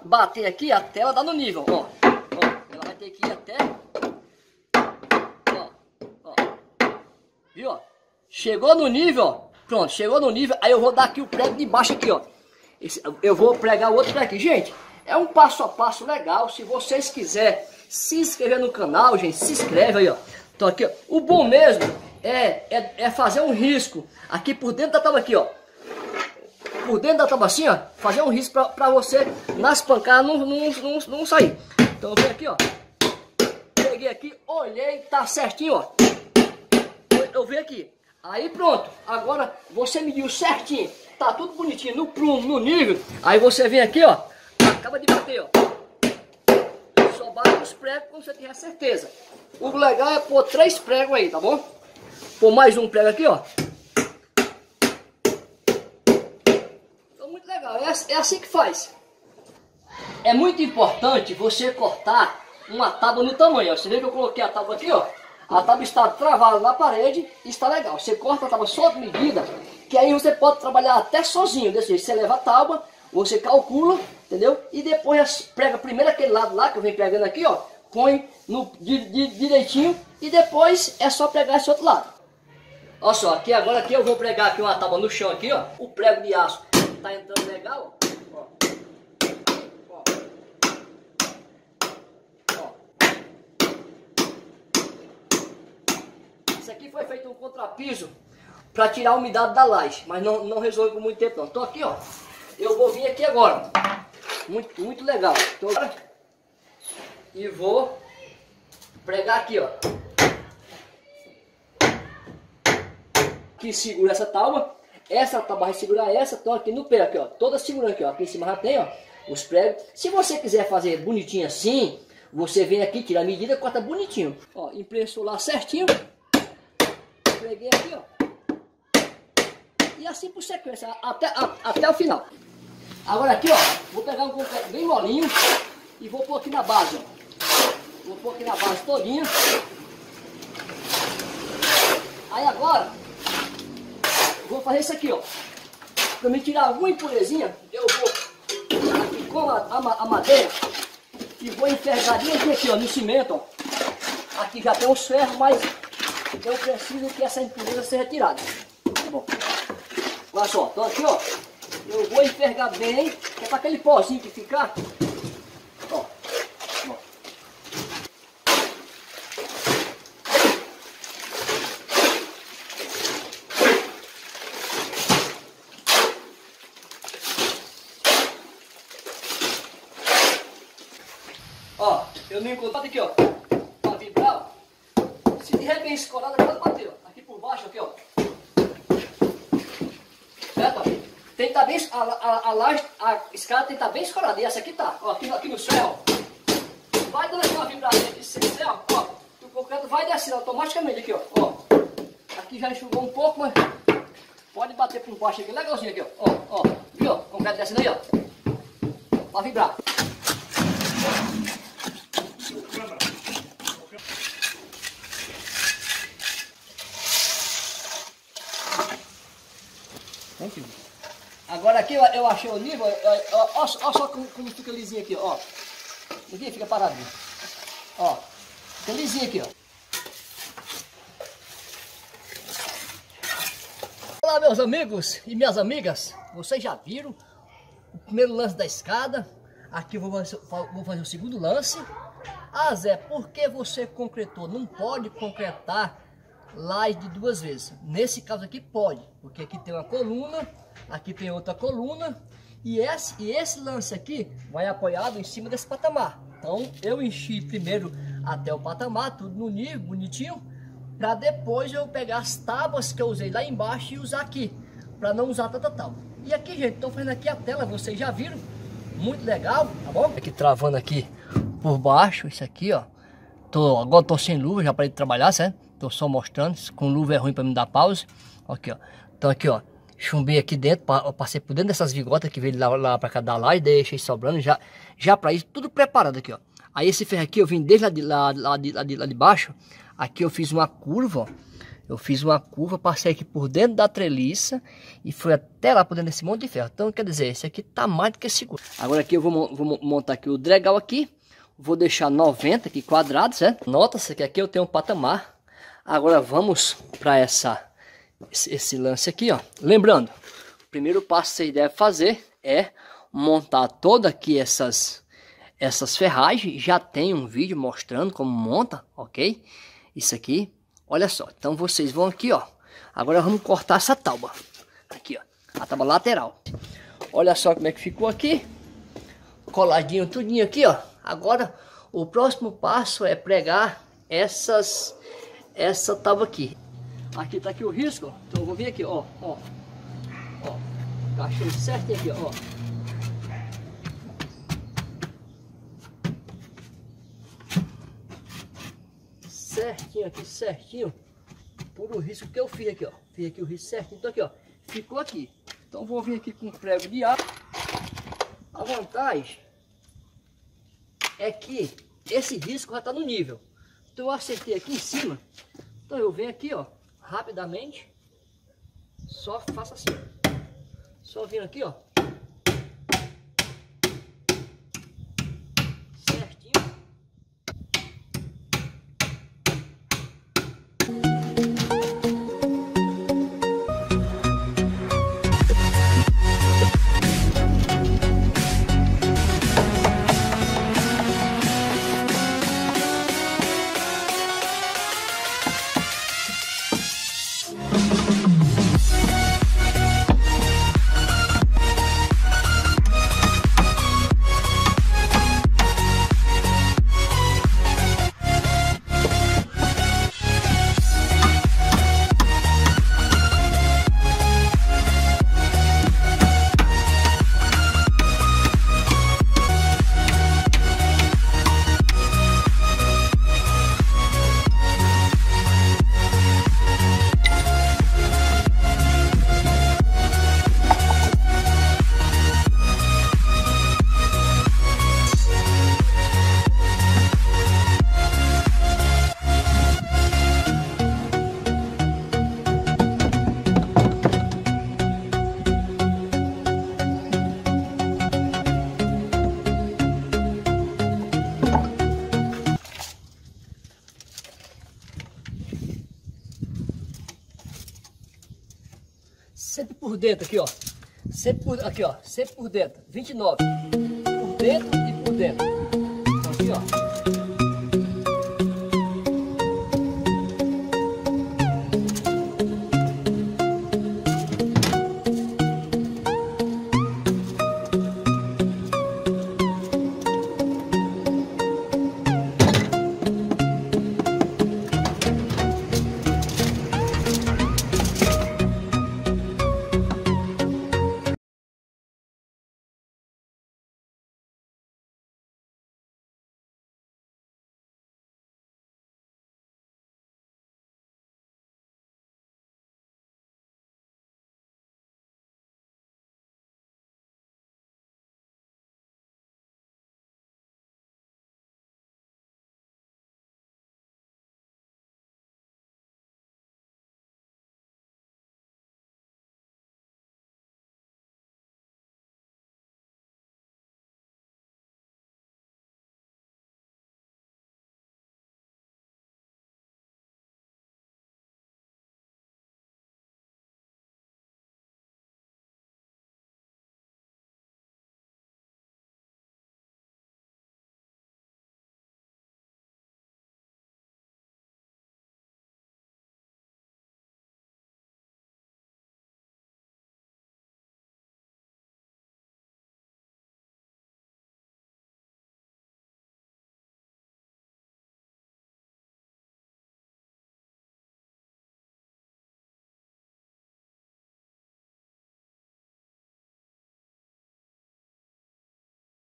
bater aqui até ela dar no nível, ó, ó, ela vai ter que ir até, ó, ó, viu, ó, chegou no nível, ó, pronto, chegou no nível, aí eu vou dar aqui o prego de baixo aqui, ó, eu vou pregar o outro prego aqui, gente. É um passo a passo legal. Se vocês quiserem se inscrever no canal, gente, se inscreve aí, ó. Tô aqui, ó. O bom mesmo é fazer um risco aqui por dentro da tábua aqui, ó. Por dentro da tábua assim, ó. Fazer um risco pra você, nas pancadas, não sair. Então eu venho aqui, ó. Peguei aqui, olhei, tá certinho, ó. Eu venho aqui. Aí pronto. Agora você mediu certinho. Tá tudo bonitinho, no prumo, no nível. Aí você vem aqui, ó. Acaba de bater, ó. Só bate os pregos quando você tiver certeza. O legal é pôr 3 pregos aí, tá bom? Pôr mais um prego aqui, ó. Então, muito legal. É assim que faz. É muito importante você cortar uma tábua no tamanho, ó. Você vê que eu coloquei a tábua aqui, ó. A tábua está travada na parede e está legal. Você corta a tábua só de medida, que aí você pode trabalhar até sozinho. Desse jeito, você leva a tábua, você calcula, entendeu? E depois prega primeiro aquele lado lá, que eu venho pregando aqui, ó. Põe no, direitinho e depois é só pregar esse outro lado. Olha só, aqui agora aqui eu vou pregar aqui uma tábua no chão aqui, ó. O prego de aço tá entrando legal, ó. Ó. Ó. Isso aqui foi feito um contrapiso para tirar a umidade da laje, mas não resolve por muito tempo não. Então aqui, ó, eu vou vir aqui agora, muito legal. Então, e vou pregar aqui, ó. Aqui segura essa tábua vai segurar essa, então aqui no pé, aqui, ó, toda segurando aqui, ó. Aqui em cima já tem, ó, os pregos. Se você quiser fazer bonitinho assim, você vem aqui, tira a medida, corta bonitinho. Ó, imprensou lá certinho, preguei aqui, ó. E assim por sequência, até o final. Agora aqui, ó, vou pegar um concreto bem molinho e vou pôr aqui na base, ó. Vou pôr aqui na base todinha. Aí agora, vou fazer isso aqui, ó. Pra me tirar alguma impurezinha, eu vou aqui com a madeira e vou enfergar direitinho aqui, ó, no cimento, ó. Aqui já tem uns ferros, mas eu preciso que essa impureza seja retirada. Tá bom? Olha só, então aqui, ó, eu vou enfergar bem, que é para aquele pozinho que ficar, ó, ó. Ó, eu não encontrei aqui, ó, para vibrar, ó. Se de repente escolar, dá para bater, ó, aqui por baixo, aqui, ó. Tem que tá bem, a escada tem que estar bem escorada. E essa aqui tá, ó, aqui no céu. Vai dando aqui uma vibradinha de céu, ó. O concreto vai descendo automaticamente aqui, ó, ó. Aqui já enxugou um pouco, mas pode bater por baixo aqui, legalzinho aqui, ó, ó. Viu? O concreto descendo aí, ó. Vai vibrar. Agora aqui eu achei o nível, olha só como fica lisinho aqui, ó. Aqui fica paradinho. Ó, fica lisinho aqui, ó. Olá, meus amigos e minhas amigas, vocês já viram o primeiro lance da escada. Aqui eu vou fazer o segundo lance. Ah, Zé, por que você concretou? Não pode concretar laje de 2 vezes. Nesse caso aqui pode, porque aqui tem uma coluna, aqui tem outra coluna e esse lance aqui vai apoiado em cima desse patamar. Então eu enchi primeiro até o patamar, tudo no nível, bonitinho, para depois eu pegar as tábuas que eu usei lá embaixo e usar aqui, para não usar tanta tábua. E aqui, gente, estou fazendo aqui a tela, vocês já viram, muito legal, tá bom? Aqui travando aqui por baixo, isso aqui, ó. Agora tô sem luva, já parei de trabalhar, certo? Tô só mostrando, com luva é ruim para me dar pausa. Aqui, ó. Então aqui, ó. Chumbei aqui dentro, passei por dentro dessas vigotas que veio lá para cada laje, deixei sobrando, já para isso, tudo preparado aqui, ó. Aí esse ferro aqui eu vim desde lá de baixo, aqui eu fiz uma curva, ó. Eu fiz uma curva, passei aqui por dentro da treliça e fui até lá por dentro desse monte de ferro. Então, quer dizer, esse aqui tá mais do que seguro. Agora aqui eu vou montar aqui o dregal aqui, vou deixar 90 aqui quadrado, certo? Nota-se que aqui eu tenho um patamar. Agora vamos para esse lance aqui, ó. Lembrando, o primeiro passo que vocês devem fazer é montar toda aqui essas ferragens. Já tem um vídeo mostrando como monta, ok? Isso aqui, olha só. Então vocês vão aqui, ó. Agora vamos cortar essa tábua. Aqui, ó. A tábua lateral. Olha só como é que ficou aqui. Coladinho, tudinho aqui, ó. Agora, o próximo passo é pregar essa tábua aqui. Aqui tá aqui o risco, ó. Então eu vou vir aqui, ó, ó. Ó, encaixou certinho aqui, ó. Certinho aqui, certinho. Por o risco que eu fiz aqui, ó. Fiz aqui o risco certinho, então aqui, ó. Ficou aqui. Então vou vir aqui com um prego de ar. A vantagem é que esse risco já está no nível. Então eu acertei aqui em cima. Então eu venho aqui, ó, rapidamente. Só faço assim. Só vindo aqui, ó. Sempre por dentro aqui, ó. Sempre por aqui, ó. Sempre por dentro. 29. Por dentro e por dentro. Então, aqui, ó.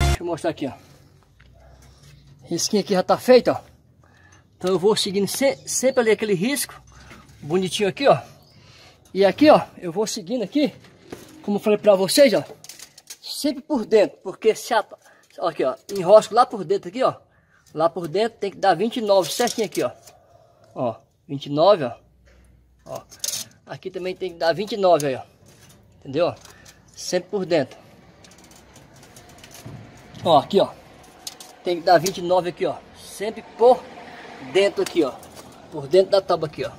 Deixa eu mostrar aqui, ó. Risquinho aqui já tá feito, ó. Então eu vou seguindo sempre ali aquele risco bonitinho aqui, ó. E aqui, ó, eu vou seguindo aqui, como eu falei pra vocês, ó. Sempre por dentro, porque se a... Aqui, ó, enrosco lá por dentro aqui, ó. Lá por dentro tem que dar 29 certinho aqui, ó. Ó, 29, ó. Ó. Aqui também tem que dar 29 aí, ó. Entendeu? Sempre por dentro. Ó, aqui, ó. Tem que dar 29 aqui, ó. Sempre por dentro aqui, ó. Por dentro da tábua aqui, ó.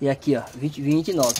E aqui, ó. 20, 29.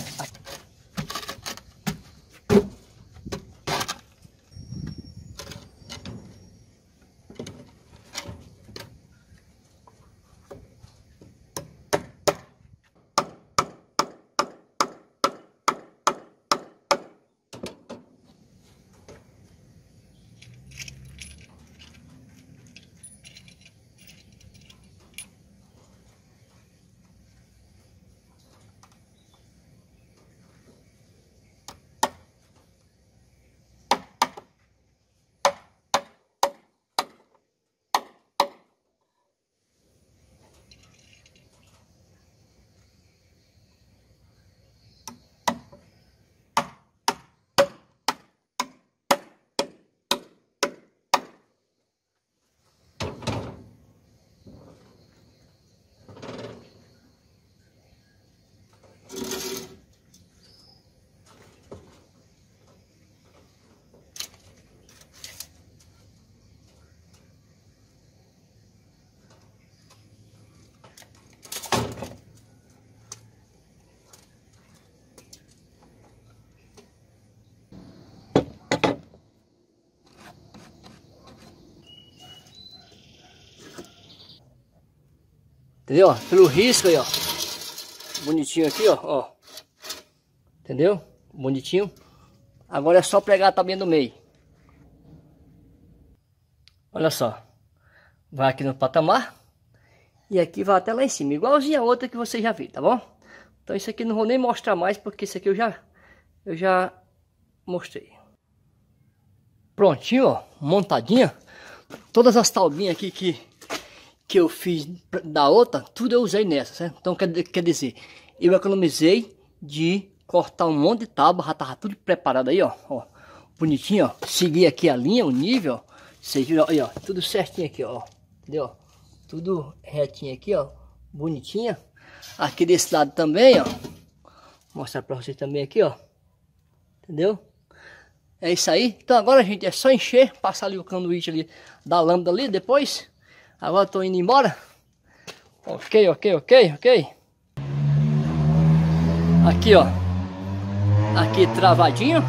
Entendeu? Ó, pelo risco aí, ó. Bonitinho aqui, ó, ó. Entendeu? Bonitinho. Agora é só pregar a tabinha do meio. Olha só. Vai aqui no patamar. E aqui vai até lá em cima. Igualzinho a outra que você já viu, tá bom? Então isso aqui não vou nem mostrar mais, porque isso aqui eu já mostrei. Prontinho, ó. Montadinha. Todas as taubinhas aqui que eu fiz da outra, tudo eu usei nessa, certo? Então quer dizer, eu economizei de cortar um monte de tábua, já tava tudo preparado aí, ó, ó, bonitinho, ó, seguir aqui a linha, o nível, ó, vocês viram aí, ó, tudo certinho aqui, ó, entendeu? Tudo retinho aqui, ó, bonitinha, aqui desse lado também, ó, mostrar pra vocês também aqui, ó, entendeu? É isso aí, então agora, gente, é só encher, passar ali o canduíte ali, da lâmpada ali, depois, agora tô indo embora, ok, aqui, ó, aqui travadinho.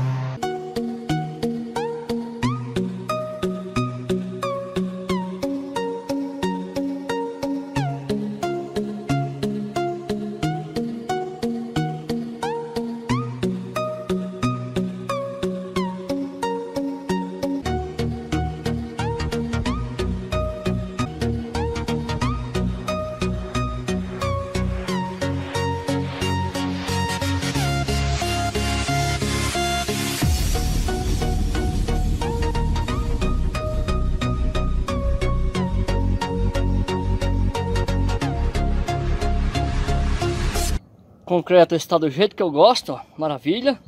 Concreto está do jeito que eu gosto, ó, maravilha.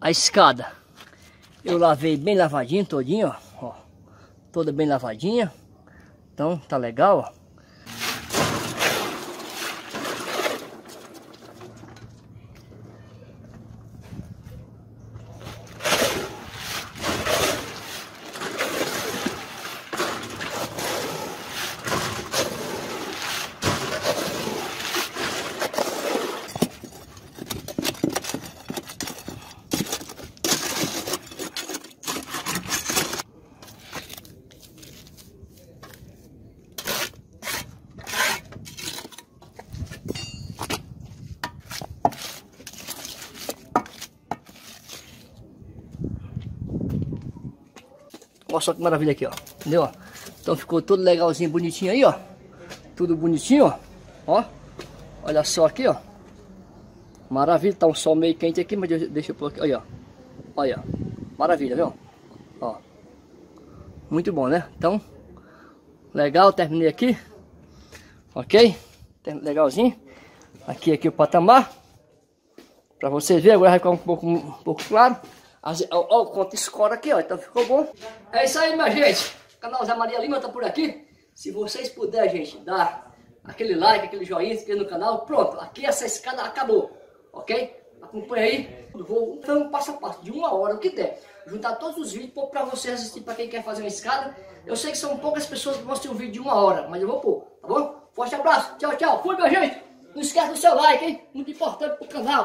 A escada eu lavei bem lavadinho todinho, ó, ó, toda bem lavadinha, então tá legal, ó. Olha só que maravilha aqui, ó. Entendeu? Ó? Então ficou tudo legalzinho, bonitinho aí, ó. Tudo bonitinho, ó. Ó. Olha só aqui, ó. Maravilha, tá um sol meio quente aqui, mas deixa eu pôr aqui. Olha, ó. Olha, ó. Maravilha, viu? Ó. Muito bom, né? Então, legal, terminei aqui. Ok? Legalzinho. Aqui o patamar. Pra vocês verem, agora vai ficar um pouco claro. Olha o quanto escora aqui, ó, então ficou bom. É isso aí, minha gente. O canal José Maria Lima tá por aqui. Se vocês puderem, gente, dar aquele like, aquele joinha, se inscrever no canal. Pronto, aqui essa escada acabou, ok? Acompanha aí. Eu vou então passo a passo, de 1 hora, o que der. Juntar todos os vídeos, pôr pra você assistir, pra quem quer fazer uma escada. Eu sei que são poucas pessoas que vão assistir um vídeo de 1 hora, mas eu vou pôr, tá bom? Forte abraço, tchau, tchau. Fui, minha gente. Não esquece do seu like, hein? Muito importante pro canal.